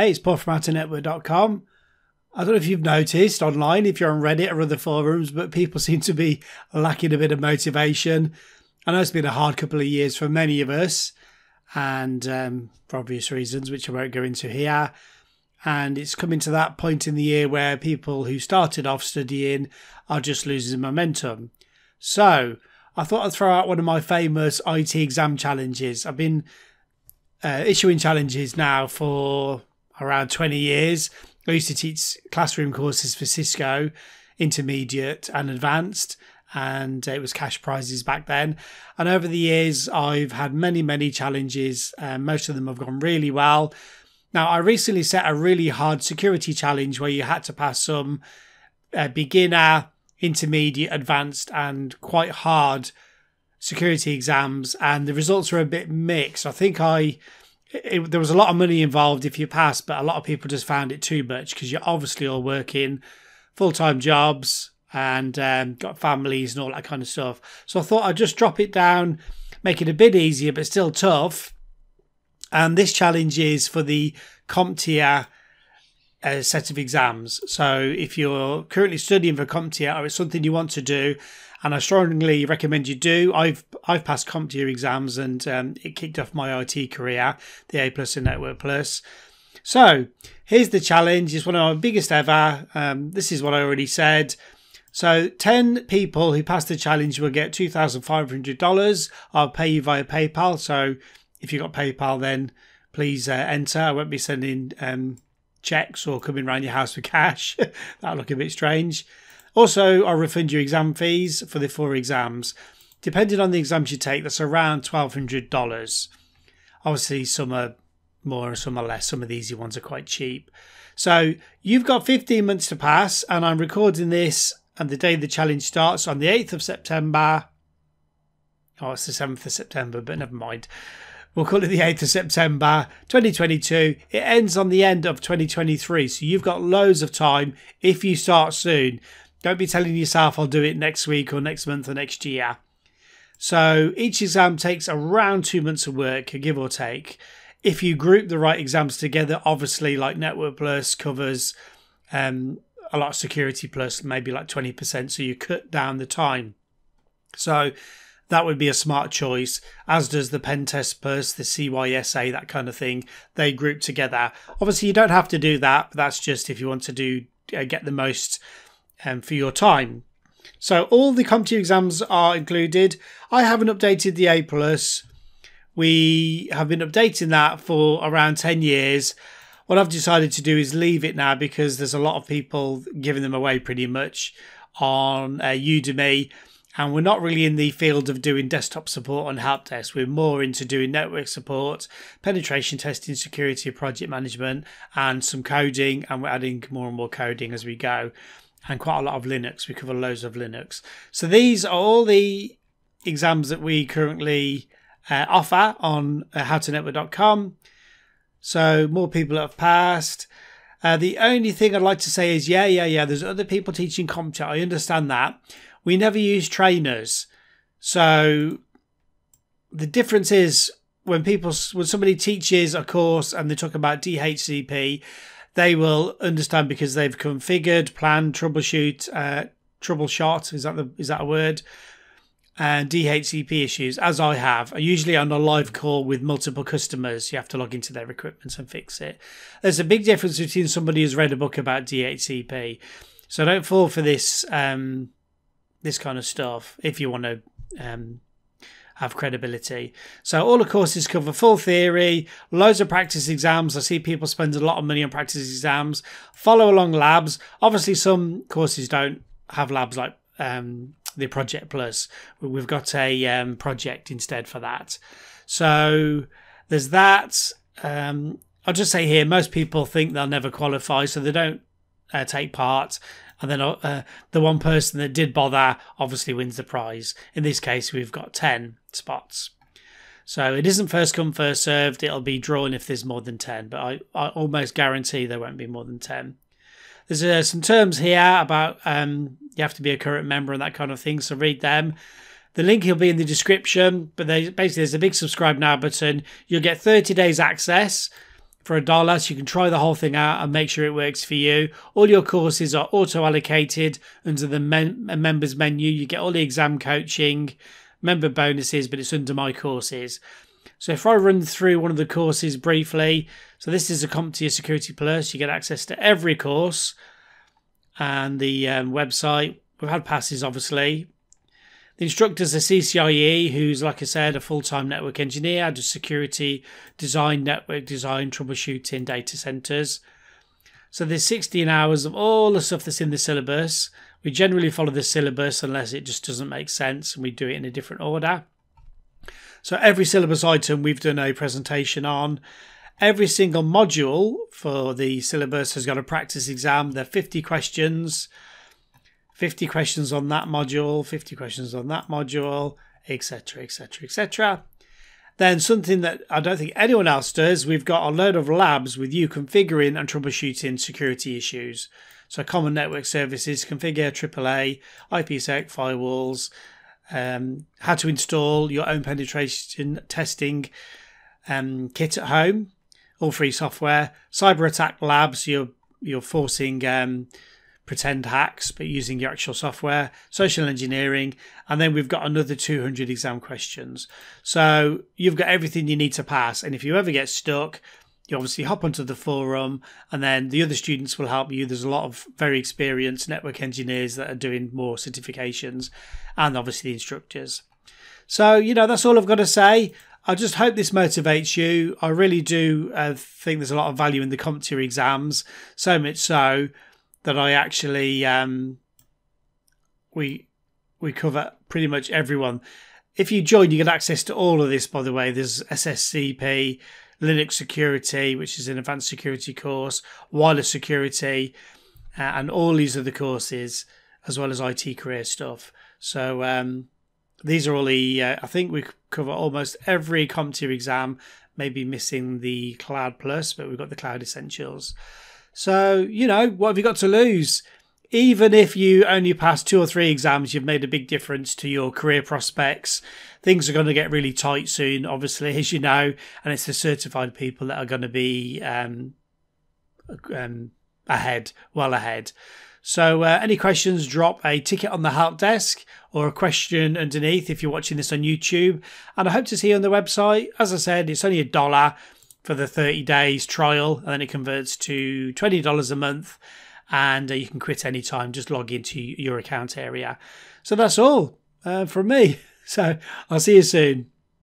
Hey, it's Paul from OutterNetwork.com. I don't know if you've noticed online, if you're on Reddit or other forums, but people seem to be lacking a bit of motivation. I know it's been a hard couple of years for many of us, and for obvious reasons, which I won't go into here. And it's coming to that point in the year where people who started off studying are just losing momentum. So I thought I'd throw out one of my famous IT exam challenges. I've been issuing challenges now for around 20 years. I used to teach classroom courses for Cisco, intermediate and advanced, and it was cash prizes back then. And over the years, I've had many challenges. Most of them have gone really well. Now, I recently set a really hard security challenge where you had to pass some beginner, intermediate, advanced, and quite hard security exams, and the results were a bit mixed. I think there was a lot of money involved if you passed, but a lot of people just found it too much because you're obviously all working full-time jobs and got families and all that kind of stuff. So I thought I'd just drop it down, make it a bit easier but still tough. And this challenge is for the CompTIA set of exams. So if you're currently studying for CompTIA or it's something you want to do, and I strongly recommend you do. I've passed CompTIA exams, and it kicked off my IT career, the A Plus and Network Plus. So here's the challenge. It's one of my biggest ever. This is what I already said. So 10 people who pass the challenge will get $2,500. I'll pay you via PayPal. So if you've got PayPal, then please enter. I won't be sending checks or coming round your house for cash. That'll look a bit strange. Also, I'll refund your exam fees for the 4 exams. Depending on the exams you take, that's around $1,200. Obviously, some are more, some are less. Some of the easy ones are quite cheap. So you've got 15 months to pass, and I'm recording this, and the day the challenge starts on the 8th of September. Oh, it's the 7th of September, but never mind. We'll call it the 8th of September 2022. It ends on the end of 2023, so you've got loads of time if you start soon. Don't be telling yourself I'll do it next week or next month or next year. So each exam takes around 2 months of work, give or take. If you group the right exams together, obviously like Network Plus covers a lot of Security Plus, maybe like 20%, so you cut down the time. So that would be a smart choice, as does the Pentest Plus, the CYSA, that kind of thing. They group together. Obviously, you don't have to do that, but that's just if you want to do get the most for your time. So all the CompTIA exams are included. I haven't updated the A+. We have been updating that for around 10 years. What I've decided to do is leave it now because there's a lot of people giving them away pretty much on Udemy. And we're not really in the field of doing desktop support on help desk. We're more into doing network support, penetration testing, security, project management, and some coding. And we're adding more and more coding as we go. And quite a lot of Linux. We cover loads of Linux. So these are all the exams that we currently offer on howtonetwork.com. So more people have passed. The only thing I'd like to say is, yeah, there's other people teaching CompTIA. I understand that. We never use trainers. So the difference is when somebody teaches a course and they talk about DHCP, they will understand because they've configured, planned, troubleshot. Is that a word? And DHCP issues, as I have. Usually on a live call with multiple customers, you have to log into their equipment and fix it. There's a big difference between somebody who's read a book about DHCP. So don't fall for this this kind of stuff if you want to have credibility. So all the courses cover full theory, loads of practice exams. I see people spend a lot of money on practice exams, follow along labs. Obviously some courses don't have labs like the Project Plus. We've got a project instead for that. So there's that. I'll just say here, most people think they'll never qualify, so they don't take part. And then the one person that did bother obviously wins the prize. In this case, we've got 10 spots. So it isn't first come, first served. It'll be drawn if there's more than 10. But I almost guarantee there won't be more than 10. There's some terms here about you have to be a current member and that kind of thing. So read them. The link will be in the description. But basically, there's a big subscribe now button. You'll get 30 days access. for $1, you can try the whole thing out and make sure it works for you. All your courses are auto-allocated under the members menu. You get all the exam coaching, member bonuses, but it's under my courses. So if I run through one of the courses briefly, so this is a CompTIA Security Plus. You get access to every course and the website. We've had passes, obviously. The instructor's a CCIE, who's, like I said, a full-time network engineer, does security design, network design, troubleshooting, data centers. So there's 16 hours of all the stuff that's in the syllabus. We generally follow the syllabus unless it just doesn't make sense and we do it in a different order. So every syllabus item we've done a presentation on. Every single module for the syllabus has got a practice exam. There are 50 questions. 50 questions on that module, 50 questions on that module, etc, etc, etc. Then something that I don't think anyone else does, we've got a load of labs with you configuring and troubleshooting security issues. So common network services, configure AAA, IPSec, firewalls, how to install your own penetration testing kit at home, all free software, cyber attack labs, you're forcing pretend hacks but using your actual software, social engineering, and then we've got another 200 exam questions. So you've got everything you need to pass, and if you ever get stuck, you obviously hop onto the forum and then the other students will help you. There's a lot of very experienced network engineers that are doing more certifications and obviously the instructors. So, you know, that's all I've got to say. I just hope this motivates you. I really do think there's a lot of value in the CompTIA exams, so much so that I actually we cover pretty much everyone. If you join, you get access to all of this. By the way, there's SSCP, Linux security, which is an advanced security course, wireless security, and all these other courses, as well as IT career stuff. So these are all the. I think we cover almost every CompTIA exam. Maybe missing the Cloud Plus, but we've got the Cloud Essentials. So, you know, what have you got to lose? Even if you only pass 2 or 3 exams, you've made a big difference to your career prospects. Things are going to get really tight soon, obviously, as you know, and it's the certified people that are going to be ahead, well ahead. So any questions, drop a ticket on the help desk or a question underneath if you're watching this on YouTube. And I hope to see you on the website. As I said, it's only $1. For the 30 days trial, and then it converts to $20 a month, and you can quit any time. Just log into your account area. So that's all from me. So I'll see you soon.